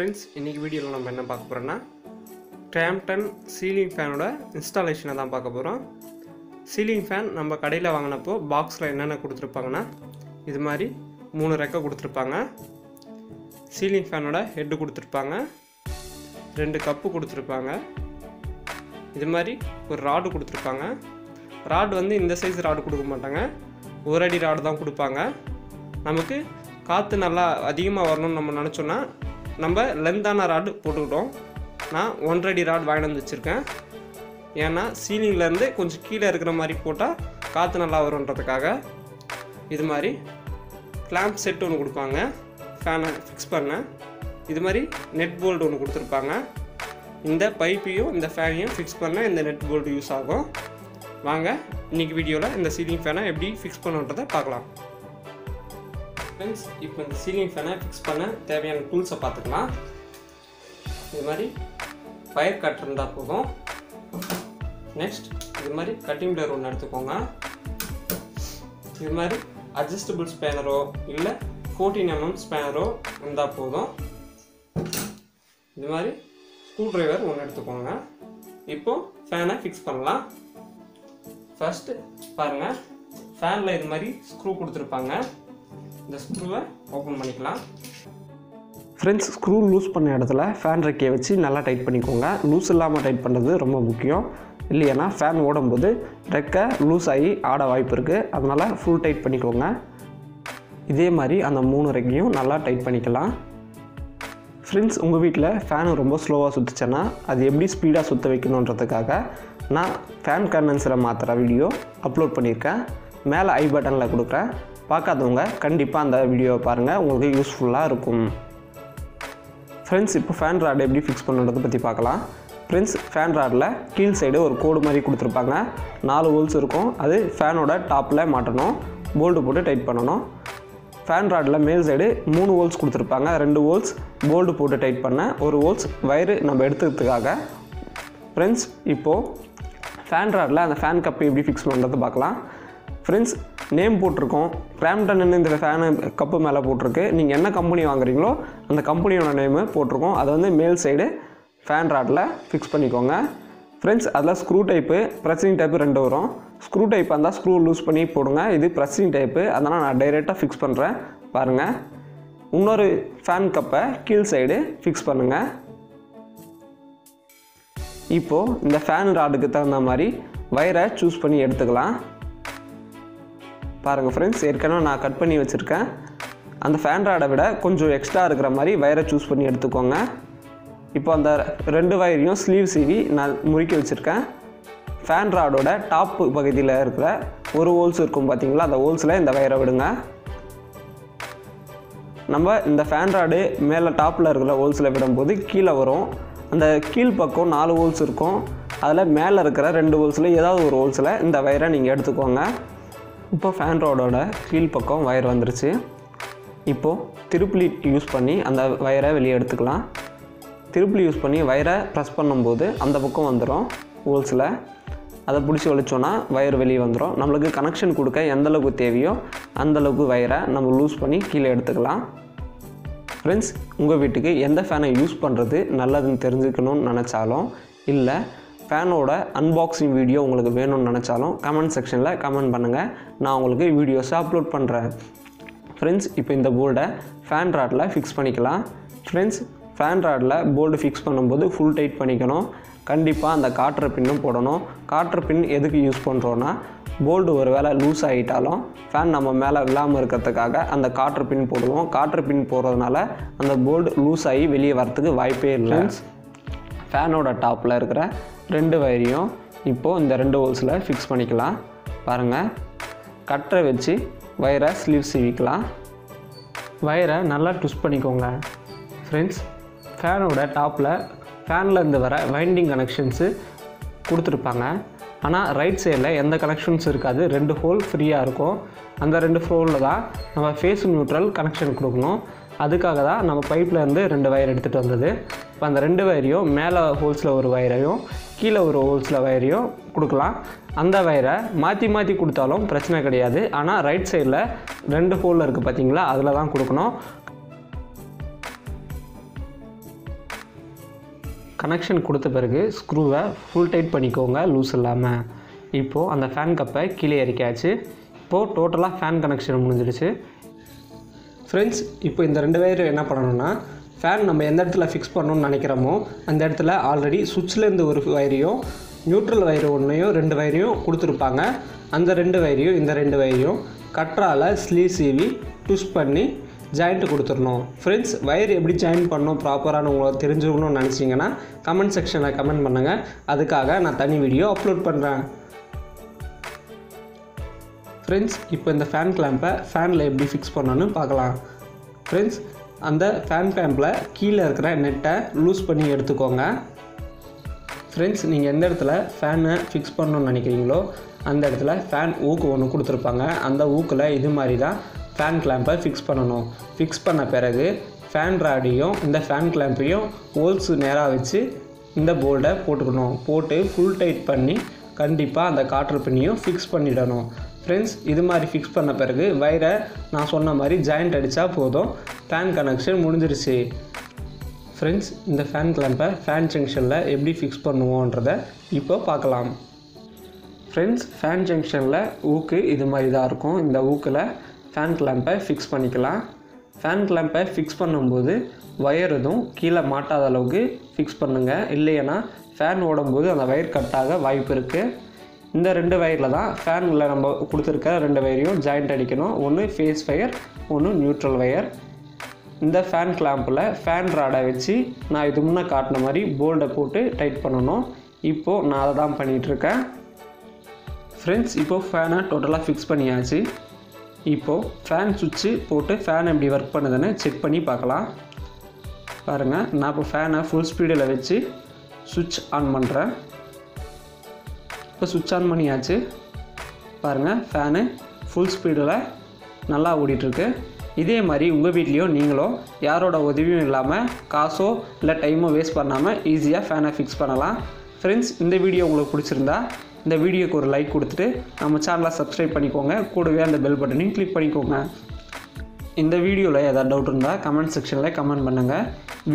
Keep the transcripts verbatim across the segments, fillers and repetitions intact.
Friends, இன்றைக்கி வீடியோவில் நம்ம என்ன பார்க்க போகிறோன்னா கிராம்ப்டன் சீலிங் ஃபேனோட இன்ஸ்டாலேஷனை தான் பார்க்க போகிறோம். சீலிங் ஃபேன் நம்ம கடையில் வாங்கினப்போ பாக்ஸில் என்னென்ன கொடுத்துருப்பாங்கன்னா இது மாதிரி மூணு ரெக்கை கொடுத்துருப்பாங்க. சீலிங் ஃபேனோட ஹெட்டு கொடுத்துருப்பாங்க, ரெண்டு கப்பு கொடுத்துருப்பாங்க, இது மாதிரி ஒரு ராடு கொடுத்துருப்பாங்க. ராடு வந்து இந்த சைஸ் ராடு கொடுக்க மாட்டாங்க, ஒரு அடி ராடு தான் கொடுப்பாங்க. நமக்கு காற்று நல்லா அதிகமாக வரணும்னு நம்ம நினச்சோன்னா நம்ம லென்த்தான ராடு போட்டுக்கிட்டோம். நான் ஒன்றரை ராடு வாங்கிட்டு வந்து வச்சுருக்கேன், ஏன்னா சீலிங்லேருந்து கொஞ்சம் கீழே இருக்கிற மாதிரி போட்டால் காற்று நல்லா வரும்ன்றதுக்காக. இது மாதிரி கிளாம்ப் செட் ஒன்று கொடுப்பாங்க ஃபேனை ஃபிக்ஸ் பண்ண. இது மாதிரி நெட் போல்டு ஒன்று கொடுத்துருப்பாங்க, இந்த பைப்பையும் இந்த ஃபேனையும் ஃபிக்ஸ் பண்ண இந்த நெட் போல்டு யூஸ் ஆகும். வாங்க இன்றைக்கி வீடியோவில் இந்த சீலிங் ஃபேனை எப்படி ஃபிக்ஸ் பண்ணுன்றதை பார்க்கலாம். ஃப்ரெண்ட்ஸ், இப்போ இந்த சீலிங் ஃபேனை ஃபிக்ஸ் பண்ண தேவையான டூல்ஸை பார்த்துக்கலாம். இது மாதிரி ஃபயர் கட் இருந்தால் போதும். நெக்ஸ்ட் இது மாதிரி கட்டிங் பிளேயர் ஒன்று எடுத்துக்கோங்க. இது மாதிரி அட்ஜஸ்டபிள் ஸ்பேனரோ இல்லை ஃபோர்டீன் எம்எம் ஸ்பேனரோ இருந்தால் போதும். இது மாதிரி ஸ்க்ரூ ட்ரைவர் ஒன்று எடுத்துக்கோங்க. இப்போது ஃபேனை ஃபிக்ஸ் பண்ணலாம். ஃபஸ்ட்டு பாருங்கள், ஃபேனில் இது மாதிரி ஸ்க்ரூ கொடுத்துருப்பாங்க, இந்த ஸ்க்ரூவை ஓப்பன் பண்ணிக்கலாம். ஃப்ரெண்ட்ஸ், ஸ்க்ரூ லூஸ் பண்ண இடத்துல ஃபேன் ரெக்கையை வச்சு நல்லா டைட் பண்ணிக்கோங்க. லூஸ் இல்லாமல் டைட் பண்ணுறது ரொம்ப முக்கியம், இல்லைன்னா ஃபேன் ஓடும்போது ரெக்கை லூஸ் ஆகி ஆட வாய்ப்பு இருக்குது. அதனால் ஃபுல் டைட் பண்ணிக்கோங்க. இதே மாதிரி அந்த மூணு ரெக்கையும் நல்லா டைட் பண்ணிக்கலாம். ஃப்ரெண்ட்ஸ், உங்கள் வீட்டில் ஃபேனு ரொம்ப ஸ்லோவாக சுற்றுச்சேன்னா அது எப்படி ஸ்பீடாக சுற்ற வைக்கணுன்றதுக்காக நான் ஃபேன் கண்டென்சரை மாற்றுற வீடியோ அப்லோட் பண்ணியிருக்கேன், மேலே ஐ பட்டனில் கொடுக்குறேன். பார்க்காதவங்க கண்டிப்பாக அந்த வீடியோவை பாருங்கள், உங்களுக்கு யூஸ்ஃபுல்லாக இருக்கும். ஃப்ரெண்ட்ஸ், இப்போ ஃபேன் ராட் எப்படி ஃபிக்ஸ் பண்ணுறதை பற்றி பார்க்கலாம். ஃப்ரெண்ட்ஸ், ஃபேன் ராடில் கீழ் சைடு ஒரு கோடு மாதிரி கொடுத்துருப்பாங்க, நாலு ஹோல்ஸ் இருக்கும், அது ஃபேனோட டாப்பில் மாட்டணும், போல்டு போட்டு டைட் பண்ணணும். ஃபேன் ராடில் மேல் சைடு மூணு ஹோல்ஸ் கொடுத்துருப்பாங்க, ரெண்டு ஹோல்ஸ் போல்டு போட்டு டைட் பண்ண, ஒரு ஹோல்ஸ் வயரு நம்ம எடுத்துக்கிறதுக்காக. ஃப்ரெண்ட்ஸ், இப்போது ஃபேன் ராடில் அந்த ஃபேன் கப்பை எப்படி ஃபிக்ஸ் பண்ணுறது பார்க்கலாம். ஃப்ரெண்ட்ஸ், நேம் போட்டிருக்கோம், கிராம்ப்டன் இந்த ஃபேனு கப்பு மேலே போட்டிருக்கு. நீங்கள் என்ன கம்பெனி வாங்குறீங்களோ அந்த கம்பெனியோட நேமு போட்டிருக்கோம், அதை வந்து மேல் சைடு ஃபேன் ராட்டில் ஃபிக்ஸ் பண்ணிக்கோங்க. ஃப்ரெண்ட்ஸ், அதில் ஸ்க்ரூ டைப்பு ப்ரெஸ்ஸிங் டைப்பு ரெண்டு வரும். ஸ்க்ரூ டைப்பாக இருந்தால் ஸ்க்ரூ லூஸ் பண்ணி போடுங்க, இது ப்ரெஸ்ஸிங் டைப்பு, அதனால் நான் டைரெக்டாக ஃபிக்ஸ் பண்ணுறேன். பாருங்கள், இன்னொரு ஃபேன் கப்பை கீழ் சைடு ஃபிக்ஸ் பண்ணுங்கள். இப்போது இந்த ஃபேன் ராட்டுக்கு தகுந்த மாதிரி வயரை சூஸ் பண்ணி எடுத்துக்கலாம். பாருங்கள் ஃப்ரெண்ட்ஸ், ஏற்கனவே நான் கட் பண்ணி வச்சுருக்கேன், அந்த ஃபேன் ராடை விட கொஞ்சம் எக்ஸ்ட்ரா இருக்கிற மாதிரி வயரை சூஸ் பண்ணி எடுத்துக்கோங்க. இப்போ அந்த ரெண்டு வயரையும் ஸ்லீவ் சீவி நான் முறுக்கி வச்சுருக்கேன். ஃபேன் ராடோட டாப்பு பகுதியில் இருக்கிற ஒரு ஹோல்ஸ் இருக்கும் பார்த்தீங்களா, அந்த ஹோல்ஸில் இந்த வயரை விடுங்க. நம்ம இந்த ஃபேன் ராடு மேலே டாப்பில் இருக்கிற ஹோல்ஸில் விடும்போது கீழே வரும், அந்த கீழ்ப்பக்கம் நாலு ஹோல்ஸ் இருக்கும், அதில் மேலே இருக்கிற ரெண்டு ஹோல்ஸில் ஏதாவது ஒரு ஹோல்ஸில் இந்த வயரை நீங்கள் எடுத்துக்கோங்க. இப்போ ஃபேன் ராடோட கீழ்ப்பக்கம் வயர் வந்துருச்சு. இப்போது திருப்புளி யூஸ் பண்ணி அந்த வயரை வெளியே எடுத்துக்கலாம். திருப்புளி யூஸ் பண்ணி வயரை ப்ரெஸ் பண்ணும்போது அந்த பக்கம் வந்துடும் ஹோல்ஸில், அதை பிடிச்சி வலிச்சோன்னா வயர் வெளியே வந்துடும். நம்மளுக்கு கனெக்ஷன் கொடுக்க எந்தளவுக்கு தேவையோ அந்தளவுக்கு வயரை நம்ம லூஸ் பண்ணி கீழே எடுத்துக்கலாம். ஃப்ரெண்ட்ஸ், உங்கள் வீட்டுக்கு எந்த ஃபேனை யூஸ் பண்ணுறது நல்லதுன்னு தெரிஞ்சுக்கணுன்னு நினச்சாலும் இல்லை ஃபேனோட அன்பாக்சிங் வீடியோ உங்களுக்கு வேணும்னு நினச்சாலும் கமெண்ட் செக்ஷனில் கமெண்ட் பண்ணுங்கள், நான் உங்களுக்கு வீடியோஸை அப்லோட் பண்ணுறேன். ஃப்ரெண்ட்ஸ், இப்போ இந்த போல்டை ஃபேன் ராட்டில் ஃபிக்ஸ் பண்ணிக்கலாம். ஃப்ரெண்ட்ஸ், ஃபேன் ராட்டில் போல்டு ஃபிக்ஸ் பண்ணும்போது ஃபுல் டைட் பண்ணிக்கணும், கண்டிப்பாக அந்த காற்ற பின்னும் போடணும். காற்ற பின் எதுக்கு யூஸ் பண்ணுறோன்னா போல்டு ஒரு வேளை லூஸ் ஆகிட்டாலும் ஃபேன் நம்ம மேலே விழாமல் இருக்கிறதுக்காக அந்த காற்ற பின் போடுவோம். காற்ற பின் போடுறதுனால அந்த போல்டு லூஸ் ஆகி வெளியே வரத்துக்கு வாய்ப்பே இல்லை. ஃபேனோட டாப்பில் இருக்கிற ரெண்டு வயரையும் இப்போது இந்த ரெண்டு ஹோல்ஸில் ஃபிக்ஸ் பண்ணிக்கலாம். பாருங்கள், கட்டரை வச்சு வயரை ஸ்லீவ் சீவிக்கலாம். வயரை நல்லா ட்விஸ்ட் பண்ணிக்கோங்க. ஃப்ரெண்ட்ஸ், ஃபேனோட டாப்பில் ஃபேன்லேருந்து வர வைண்டிங் கனெக்ஷன்ஸு கொடுத்துருப்பாங்க, ஆனால் ரைட் சைடில் எந்த கனெக்ஷன்ஸும் இருக்காது, ரெண்டு ஹோல் ஃப்ரீயாக இருக்கும். அந்த ரெண்டு ஹோலில் தான் நம்ம ஃபேஸ் நியூட்ரல் கனெக்ஷன் கொடுக்கணும், அதுக்காக தான் நம்ம பைப்லேருந்து ரெண்டு வயர் எடுத்துகிட்டு வந்தது. இப்போ அந்த ரெண்டு வயரையும் மேலே ஹோல்ஸில் ஒரு வயரையும் கீழே ஒரு ஹோல்ஸில் வயரையும் கொடுக்கலாம். அந்த வயரை மாற்றி மாற்றி கொடுத்தாலும் பிரச்சனை கிடையாது, ஆனால் ரைட் சைடில் ரெண்டு ஹோலில் இருக்குது பார்த்தீங்களா, அதில் தான் கொடுக்கணும். கனெக்ஷன் கொடுத்த பிறகு ஸ்க்ரூவை ஃபுல் டைட் பண்ணிக்கோங்க, லூஸ் இல்லாமல். இப்போது அந்த ஃபேன் கப்பை கீழே இறக்கியாச்சு. இப்போது டோட்டலாக ஃபேன் கனெக்ஷன் முடிஞ்சிடுச்சு. ஃப்ரெண்ட்ஸ், இப்போ இந்த ரெண்டு பேரும் என்ன பண்ணணும்னா, ஃபேன் நம்ம எந்த இடத்துல ஃபிக்ஸ் பண்ணணும்னு நினைக்கிறோமோ அந்த இடத்துல ஆல்ரெடி சுவிட்ச்லேருந்து ஒரு வயரையும் நியூட்ரல் வயரு ஒன்றையும் ரெண்டு வயரையும் கொடுத்துருப்பாங்க. அந்த ரெண்டு வயரையும் இந்த ரெண்டு வயரையும் கட்டரால் ஸ்லீவ் சீவி புஷ் பண்ணி ஜாயிண்ட்டு கொடுத்துடணும். ஃப்ரெண்ட்ஸ், வயர் எப்படி ஜாயின் பண்ணணும் ப்ராப்பரானு உங்களுக்கு தெரிஞ்சுக்கணும்னு நினச்சிங்கன்னா கமெண்ட் செக்ஷனில் கமெண்ட் பண்ணுங்கள். அதுக்காக நான் தனி வீடியோ அப்லோட் பண்ணுறேன். ஃப்ரெண்ட்ஸ், இப்போ இந்த ஃபேன் கிளாம்பை ஃபேனில் எப்படி ஃபிக்ஸ் பண்ணணும்னு பார்க்கலாம். ஃப்ரெண்ட்ஸ், அந்த ஃபேன் கிளாம்பில் கீழே இருக்கிற நெட்டை லூஸ் பண்ணி எடுத்துக்கோங்க. ஃப்ரெண்ட்ஸ், நீங்கள் எந்த இடத்துல ஃபேனை ஃபிக்ஸ் பண்ணணும்னு நினைக்கிறீங்களோ அந்த இடத்துல ஃபேன் ஊக்கு ஒன்று கொடுத்துருப்பாங்க. அந்த ஊக்கில் இது மாதிரி தான் ஃபேன் கிளாம்பை ஃபிக்ஸ் பண்ணணும். ஃபிக்ஸ் பண்ண பிறகு ஃபேன் ராடியும் இந்த ஃபேன் கிளாம்பையும் ஹோல்ஸு நேராக வச்சு இந்த போல்டை போட்டுக்கணும். போட்டு ஃபுல் டைட் பண்ணி கண்டிப்பாக அந்த காற்று பின்னையும் ஃபிக்ஸ் பண்ணிடணும். ஃப்ரெண்ட்ஸ், இது மாதிரி ஃபிக்ஸ் பண்ண பிறகு வயரை நான் சொன்ன மாதிரி ஜாயிண்ட் அடித்தா போதும், ஃபேன் கனெக்ஷன் முடிஞ்சிருச்சு. ஃப்ரெண்ட்ஸ், இந்த ஃபேன் கிளாம்பை ஃபேன் ஜங்ஷனில் எப்படி ஃபிக்ஸ் பண்ணுவோன்றதை இப்போ பார்க்கலாம். ஃப்ரெண்ட்ஸ், ஃபேன் ஜங்ஷனில் ஊக்கு இது மாதிரி தான் இருக்கும். இந்த ஊக்கில் ஃபேன் கிளாம்பை ஃபிக்ஸ் பண்ணிக்கலாம். ஃபேன் கிளாம்பை ஃபிக்ஸ் பண்ணும்போது வயர் எதுவும் கீழே மாட்டாத அளவுக்கு ஃபிக்ஸ் பண்ணுங்கள். இல்லைன்னா ஃபேன் ஓடும்போது அந்த வயர் கட்டாக வாய்ப்பு இருக்குது. இந்த ரெண்டு வயரில் தான் ஃபேனில் நம்ம கொடுத்துருக்க ரெண்டு வயரையும் ஜாயிண்ட் அடிக்கணும். ஒன்று ஃபேஸ் வயர், ஒன்று நியூட்ரல் வயர். இந்த ஃபேன் கிளாம்பில் ஃபேன் ராடை வச்சு நான் இது முன்னே காட்டின மாதிரி போல்டை போட்டு டைட் பண்ணணும். இப்போது நான் அதை தான் பண்ணிகிட்ருக்கேன். ஃப்ரெண்ட்ஸ், இப்போது ஃபேனை டோட்டலாக ஃபிக்ஸ் பண்ணியாச்சு. இப்போது ஃபேன் சுவிட்சு போட்டு ஃபேன் எப்படி ஒர்க் பண்ணுதுன்னு செக் பண்ணி பார்க்கலாம். பாருங்கள், நான் இப்போ ஃபேனை ஃபுல் ஸ்பீடில் வச்சு சுவிட்ச் ஆன் பண்ணுறேன். இப்போ சுவிட்ச் ஆன் பண்ணியாச்சு. பாருங்கள், ஃபேனு ஃபுல் ஸ்பீடில் நல்லா ஓடிட்டுருக்கு. இதே மாதிரி உங்கள் வீட்லேயும் நீங்களும் யாரோட உதவியும் இல்லாமல் காசோ இல்லை டைமோ வேஸ்ட் பண்ணாமல் ஈஸியாக ஃபேனை ஃபிக்ஸ் பண்ணலாம். ஃப்ரெண்ட்ஸ், இந்த வீடியோ உங்களுக்கு பிடிச்சிருந்தா இந்த வீடியோக்கு ஒரு லைக் கொடுத்துட்டு நம்ம சேனலை சப்ஸ்கிரைப் பண்ணிக்கோங்க. கூடவே அந்த பெல் பட்டனையும் கிளிக் பண்ணிக்கோங்க. இந்த வீடியோவில் ஏதாவது டவுட் இருந்தால் கமெண்ட் செக்ஷனில் கமெண்ட் பண்ணுங்கள்.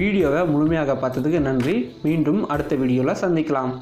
வீடியோவை முழுமையாக பார்த்ததுக்கு நன்றி. மீண்டும் அடுத்த வீடியோவில் சந்திக்கலாம்.